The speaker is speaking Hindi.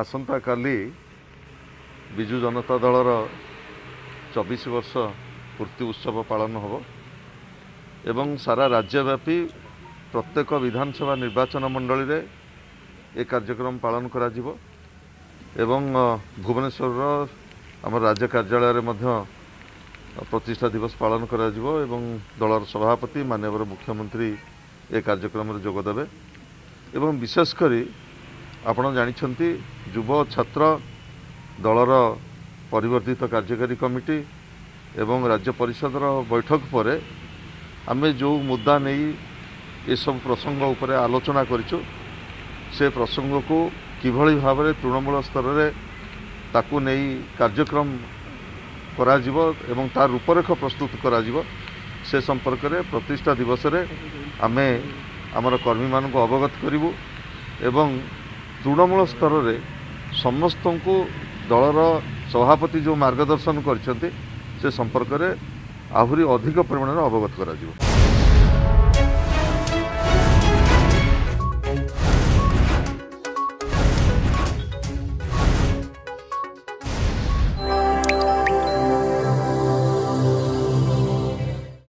आसंता काली विजु जनता दलर 24 वर्ष पूर्ति उत्सव पालन होबो एवं सारा राज्यव्यापी प्रत्येक विधानसभा निर्वाचन मंडली रे ए कार्यक्रम पालन करा जिवो एवं भुवनेश्वर आम राज्य कार्यालय मध्य प्रतिष्ठा दिवस पालन करा जिवो एवं दलर सभापति माननीय मुख्यमंत्री ए कार्यक्रम जोग देबे एवं विशेषकर आपण जानिछंती युव छात्र दलर परिवर्तित कार्यकारी कमिटी एवं राज्य परिषद बैठक पर आमे जो मुद्दा नहीं ये सब प्रसंग उपरे आलोचना करिछु से प्रसंग को किभली भाव रे तृणमूल स्तर रे ताकू नहीं कार्यक्रम करा जिवो एवं तार रूपरेख प्रस्तुत करा जिवो से संपर्क रे प्रतिष्ठा दिवस रे आमे आमर कर्मी मानक अवगत करिवु एवं तृणमूल स्तर रे समस्त को दलर सभापति जो मार्गदर्शन कर संपर्क में आहरी अधिक परिमाण अवगत कर।